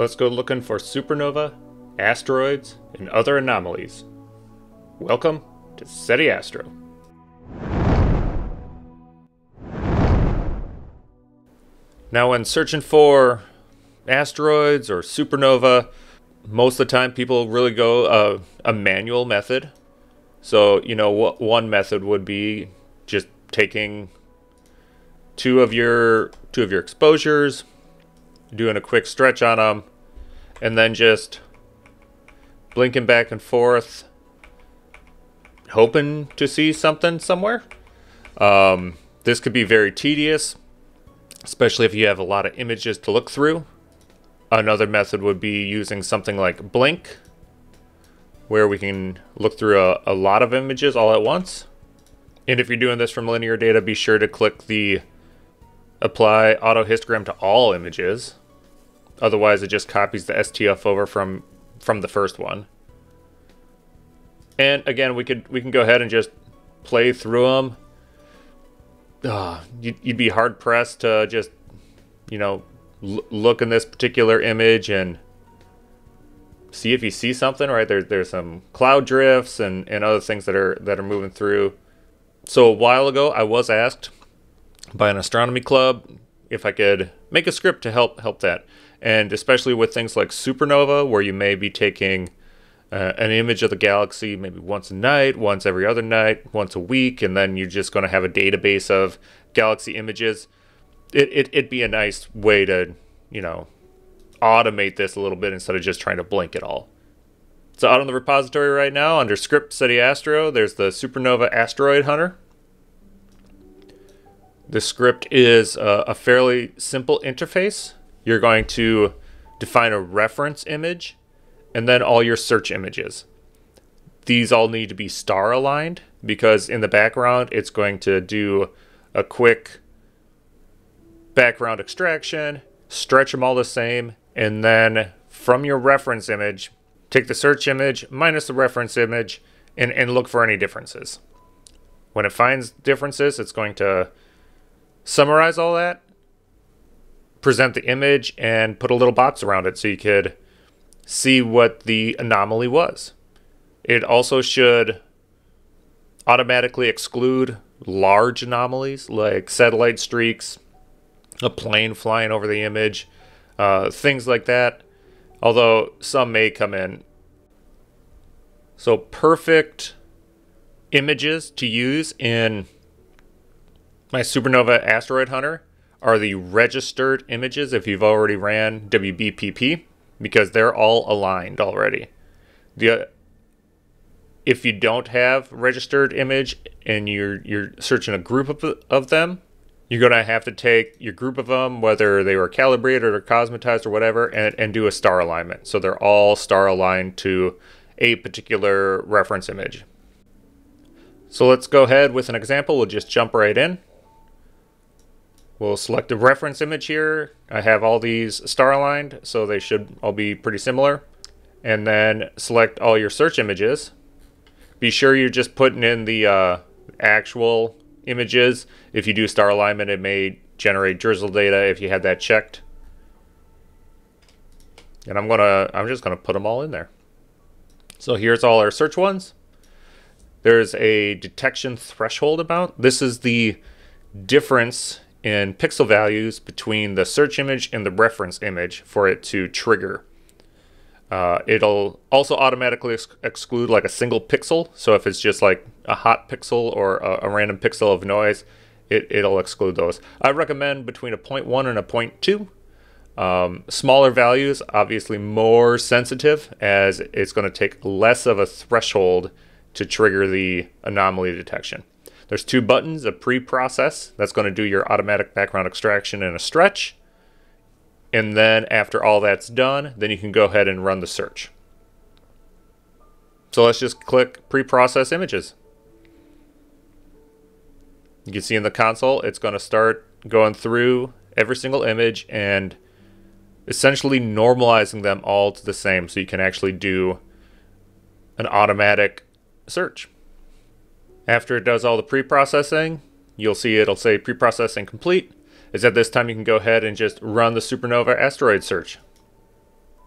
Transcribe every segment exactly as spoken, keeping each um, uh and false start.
Let's go looking for supernova, asteroids, and other anomalies. Welcome to SETI Astro. Now when searching for asteroids or supernova, most of the time people really go uh, a manual method. So, you know, w one method would be just taking two of your two of your exposures, doing a quick stretch on them, and then just blinking back and forth, hoping to see something somewhere. Um, this could be very tedious, especially if you have a lot of images to look through. Another method would be using something like Blink, where we can look through a, a lot of images all at once. And if you're doing this from linear data, be sure to click the Apply Autohistogram to all images. Otherwise, it just copies the S T F over from from the first one. And again, we could we can go ahead and just play through them. Uh, you'd, you'd be hard pressed to just, you know, l look in this particular image and see if you see something. Right there, there's some cloud drifts and and other things that are that are moving through. So a while ago, I was asked by an astronomy club if I could make a script to help help that, and especially with things like supernova, where you may be taking Uh, an image of the galaxy maybe once a night, once every other night, once a week, and then you're just going to have a database of galaxy images. It, it, it'd be a nice way to, you know, automate this a little bit instead of just trying to blink it all. So out on the repository right now, under Script SETI Astro, there's the Supernova Asteroid Hunter. This script is a, a fairly simple interface. You're going to define a reference image, and then all your search images. These all need to be star aligned, because in the background it's going to do a quick background extraction, stretch them all the same, and then from your reference image, take the search image minus the reference image and, and look for any differences. When it finds differences, it's going to summarize all that, present the image, and put a little box around it so you could see what the anomaly was. It also should automatically exclude large anomalies like satellite streaks, a plane flying over the image, uh, things like that, although some may come in. So perfect images to use in my Supernova Asteroid Hunter are the registered images if you've already ran W B P P. Because they're all aligned already. The, uh, if you don't have registered image and you're you're searching a group of, of them, you're gonna have to take your group of them, whether they were calibrated or cosmetized or whatever, and, and do a star alignment. So they're all star aligned to a particular reference image. So let's go ahead with an example. We'll just jump right in. We'll select a reference image here. I have all these star aligned, so they should all be pretty similar. And then select all your search images. Be sure you're just putting in the uh, actual images. If you do star alignment, it may generate drizzle data if you had that checked. And I'm gonna, I'm just gonna put them all in there. So here's all our search ones. There's a detection threshold amount. This is the difference in pixel values between the search image and the reference image for it to trigger. Uh, it'll also automatically ex exclude like a single pixel. So if it's just like a hot pixel or a, a random pixel of noise, it, it'll exclude those. I recommend between a zero point one and a zero point two. Um, smaller values, obviously more sensitive, as it's going to take less of a threshold to trigger the anomaly detection. There's two buttons, a pre-process, that's going to do your automatic background extraction and a stretch. And then after all that's done, then you can go ahead and run the search. So let's just click pre-process images. You can see in the console, it's going to start going through every single image and essentially normalizing them all to the same, so you can actually do an automatic search. After it does all the pre-processing, you'll see it'll say pre-processing complete. Is at this time you can go ahead and just run the supernova asteroid search.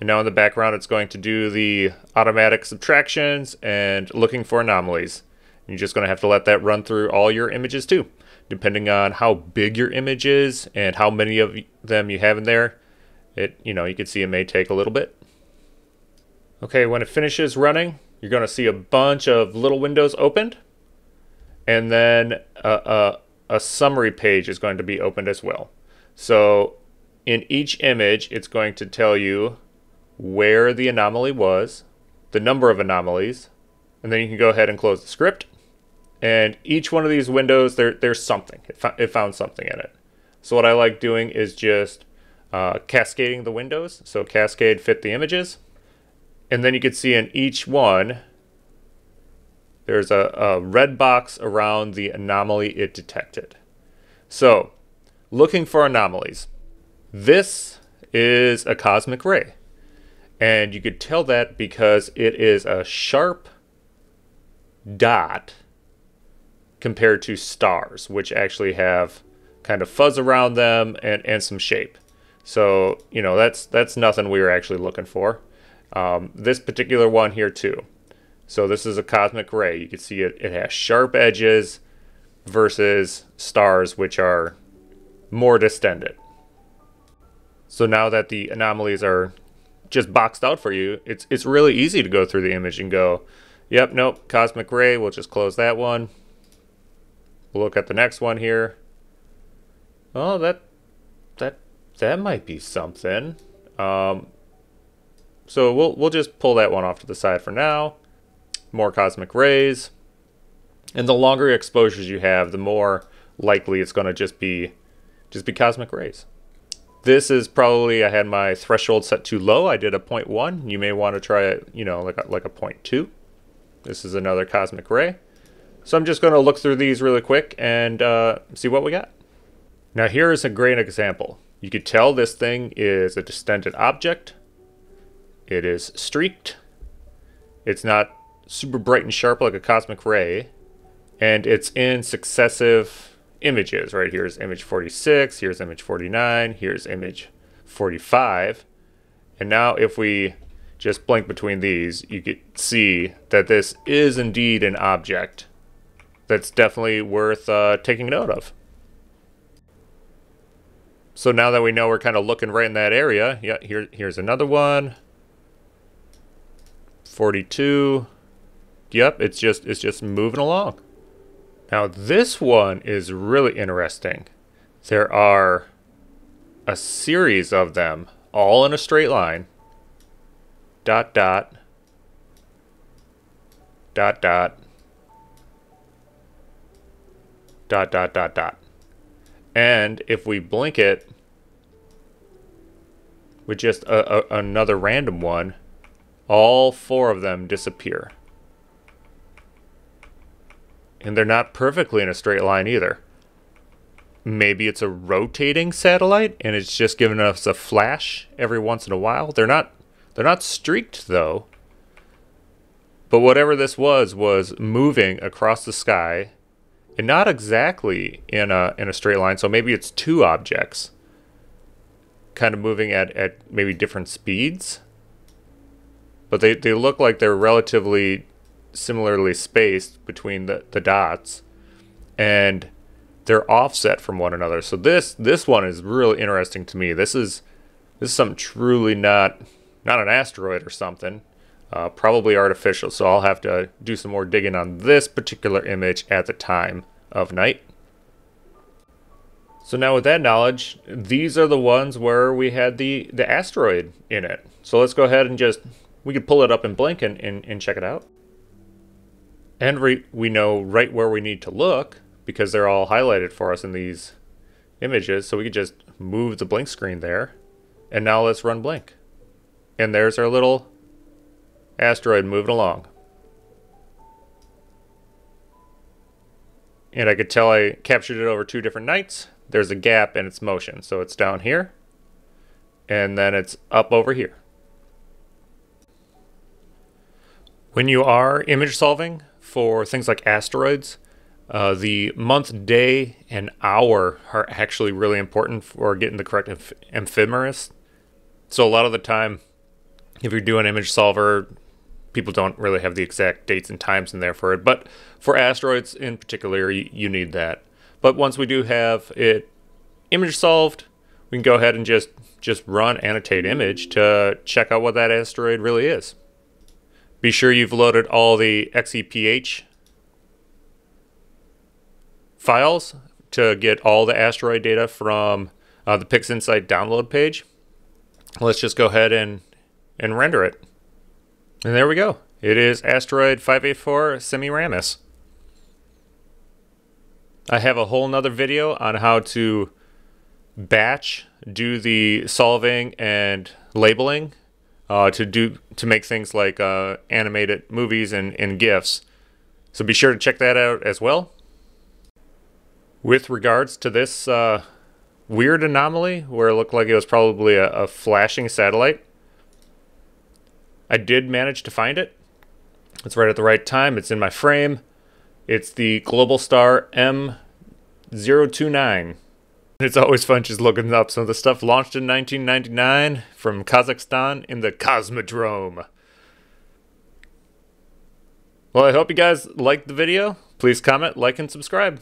And now in the background, it's going to do the automatic subtractions and looking for anomalies. And you're just going to have to let that run through all your images too, depending on how big your image is and how many of them you have in there. It, you know, you can see it may take a little bit. Okay, when it finishes running, you're going to see a bunch of little windows opened. And then a, a, a summary page is going to be opened as well. So in each image, it's going to tell you where the anomaly was, the number of anomalies, and then you can go ahead and close the script. And each one of these windows, there, there's something. It, fo it found something in it. So what I like doing is just uh, cascading the windows. So cascade fit the images. And then you can see in each one, there's a, a red box around the anomaly it detected. So looking for anomalies. This is a cosmic ray. And you could tell that because it is a sharp dot compared to stars, which actually have kind of fuzz around them and, and some shape. So, you know, that's, that's nothing we were actually looking for. Um, this particular one here too. So this is a cosmic ray. You can see it, it has sharp edges versus stars, which are more distended. So now that the anomalies are just boxed out for you, it's it's really easy to go through the image and go, yep, nope, cosmic ray, we'll just close that one. We'll look at the next one here. Oh, that that that might be something. Um, so we'll we'll just pull that one off to the side for now. More cosmic rays. And the longer exposures you have, the more likely it's going to just be just be cosmic rays. This is probably, I had my threshold set too low. I did a zero point one. You may want to try it, you know, like a, like a zero point two. This is another cosmic ray. So I'm just going to look through these really quick and uh, see what we got. Now here is a great example. You could tell this thing is a distended object. It is streaked. It's not super bright and sharp like a cosmic ray. And it's in successive images, right? Here's image forty-six, here's image forty-nine, here's image forty-five. And now if we just blink between these, you can see that this is indeed an object that's definitely worth uh, taking note of. So now that we know we're kind of looking right in that area, yeah, here, here's another one, forty-two. Yep, it's just, it's just moving along. Now this one is really interesting. There are a series of them, all in a straight line. Dot, dot, dot, dot, dot, dot, dot, dot. And if we blink it with just a, a, another random one, all four of them disappear. And they're not perfectly in a straight line either. Maybe it's a rotating satellite and it's just giving us a flash every once in a while. They're not they're not streaked though. But whatever this was was moving across the sky and not exactly in a in a straight line. So maybe it's two objects kind of moving at, at maybe different speeds. But they, they look like they're relatively similarly spaced between the, the dots, and they're offset from one another. So this this one is really interesting to me. This is this is something truly not not an asteroid or something, uh, probably artificial. So I'll have to do some more digging on this particular image at the time of night. So now with that knowledge, these are the ones where we had the the asteroid in it. So let's go ahead and just, we could pull it up and blink and, and, and check it out. And we, we know right where we need to look because they're all highlighted for us in these images. So we could just move the blink screen there. And now let's run blink. And there's our little asteroid moving along. And I could tell I captured it over two different nights. There's a gap in its motion. So it's down here. And then it's up over here. When you are image solving for things like asteroids, uh, the month, day, and hour are actually really important for getting the correct eph- ephemeris. So a lot of the time, if you do an image solver, people don't really have the exact dates and times in there for it. But for asteroids in particular, you, you need that. But once we do have it image solved, we can go ahead and just, just run annotate image to check out what that asteroid really is. Be sure you've loaded all the X E P H files to get all the asteroid data from uh, the PixInsight download page. Let's just go ahead and, and render it. And there we go. It is asteroid five eight four Semiramis. I have a whole nother video on how to batch do the solving and labeling uh, to do to make things like uh, animated movies and, and GIFs. So be sure to check that out as well. With regards to this uh, weird anomaly where it looked like it was probably a, a flashing satellite, I did manage to find it. It's right at the right time. It's in my frame. It's the Global Star M zero two nine. It's always fun just looking up some of the stuff. Launched in nineteen ninety-nine from Kazakhstan in the Cosmodrome. Well, I hope you guys liked the video. Please comment, like, and subscribe.